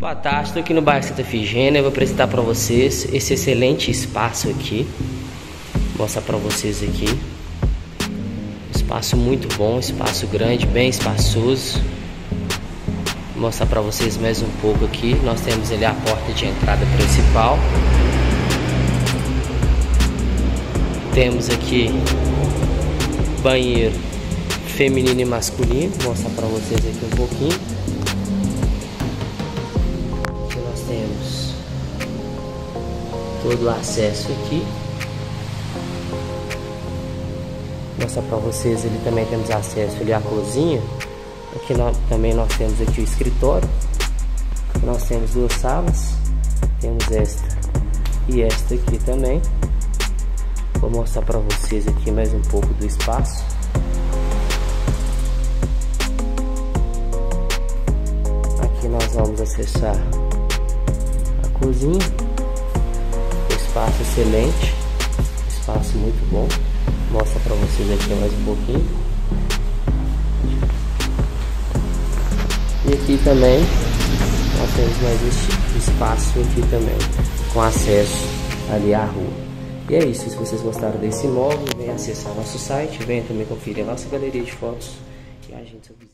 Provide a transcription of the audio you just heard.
Boa tarde, estou aqui no bairro Santa Efigênia. Eu vou apresentar para vocês esse excelente espaço aqui. Vou mostrar para vocês aqui. Espaço muito bom, espaço grande, bem espaçoso. Vou mostrar para vocês mais um pouco aqui. Nós temos ali a porta de entrada principal. Temos aqui banheiro feminino e masculino. Vou mostrar para vocês aqui um pouquinho. Aqui nós temos todo o acesso aqui. Vou mostrar para vocês ali também temos acesso ali à cozinha. Aqui nós temos aqui o escritório. Nós temos duas salas. Temos esta e esta aqui também. Vou mostrar para vocês aqui mais um pouco do espaço. Aqui nós vamos acessar a cozinha. O espaço excelente, espaço muito bom. Mostra para vocês aqui mais um pouquinho. E aqui também nós temos mais este espaço aqui também, com acesso ali à rua. E é isso, se vocês gostaram desse imóvel, venham acessar nosso site, venham também conferir a nossa galeria de fotos e a gente